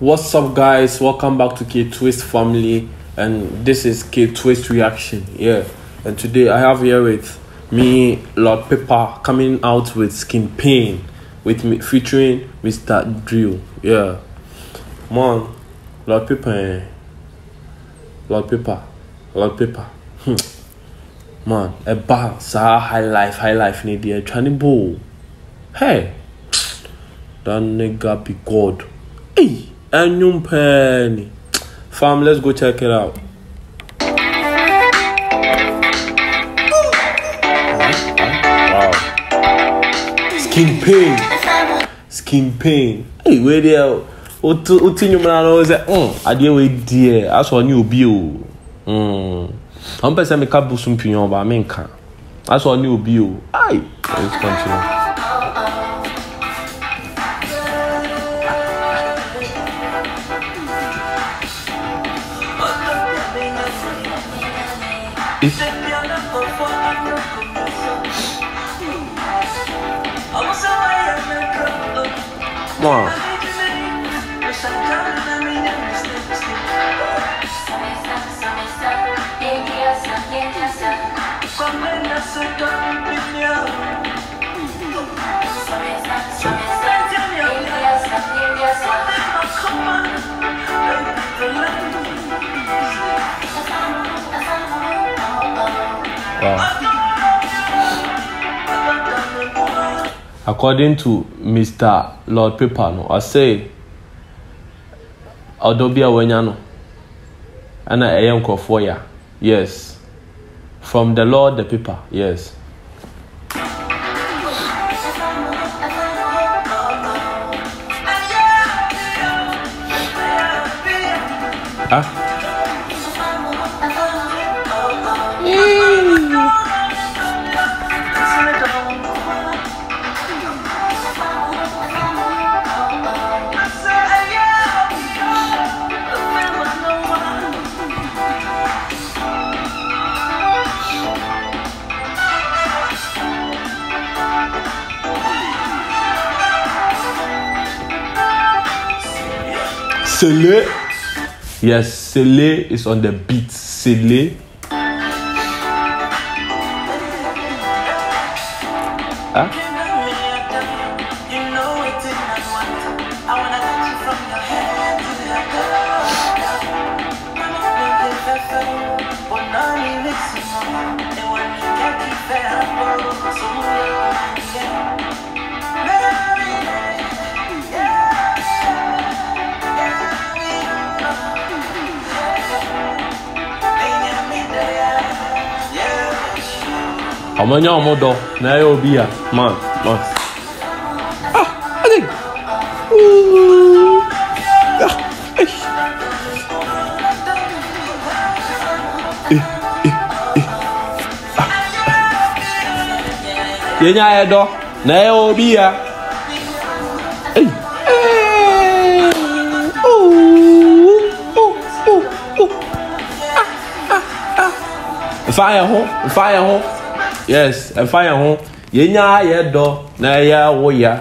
What's up, guys? Welcome back to K-Twist family, and this is K-Twist reaction. Yeah, and today I have here with me Lord Paper coming out with Skin Pain with me featuring Mr. Drew. Yeah, man, Lord Paper, Lord Paper. Man, a bounce, high life, need the tranny ball. Hey, that nigga be god. Hey. And you penny fam, let's go check it out. Wow. Skin pain. Hey, where the hell? I didn't wait there. That's what you be. I'm person make up some opinion, but I mean can. That's what you be. Aye. Let's continue. Wow. According to Mr. Lord Paper, no, I say, Odobia Wenyano, and I am Kofoya, yes, from the Lord the Paper, yes. Huh? Sele. Yes, Sele is on the beat. Sele. Huh? I'm man. Fire home. Yes, and fire home. Yenya, yeah, do. Naya, oh, yeah.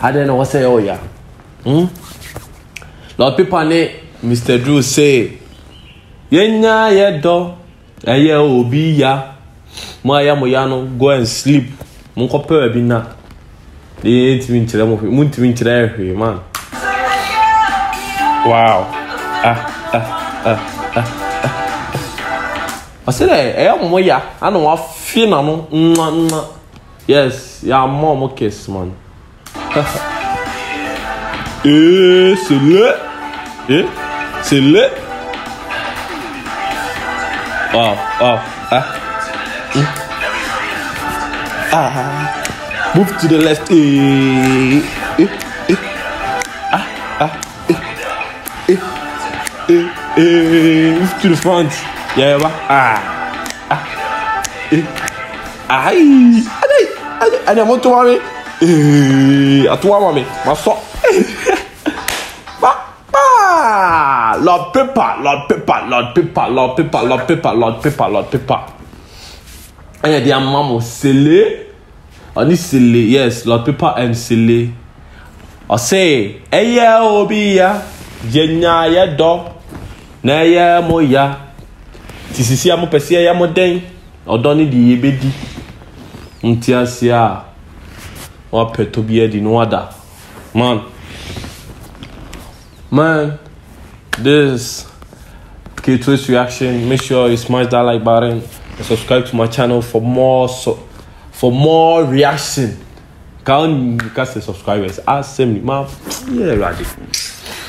I don't know what say, oh, yeah. Lord Paper ne Mr. Drew say, Yenya, yeah, do. Aya, oh, be, ya. Maya, moyano, go and sleep. Munko pewe bina. They ain't mean to them, man. Wow. I said, I am moya. I know what. Yes, yeah, mom, kiss, man. Move to the left. Move to the front. Yeah, I want to worry. Lord Paper. And their mama silly. Only silly, yes, Lord Paper and silly. I say, hey, yeah, Yenya ya do na ya mo ya tisisi amu pesi ya mo den odoni di ebedi ntiasia o peto bia di no ada man this K-Twist reaction. Make sure you smash that like button and subscribe to my channel for more reaction. Can't cast the subscribers. Ask me, man. Yeah, right.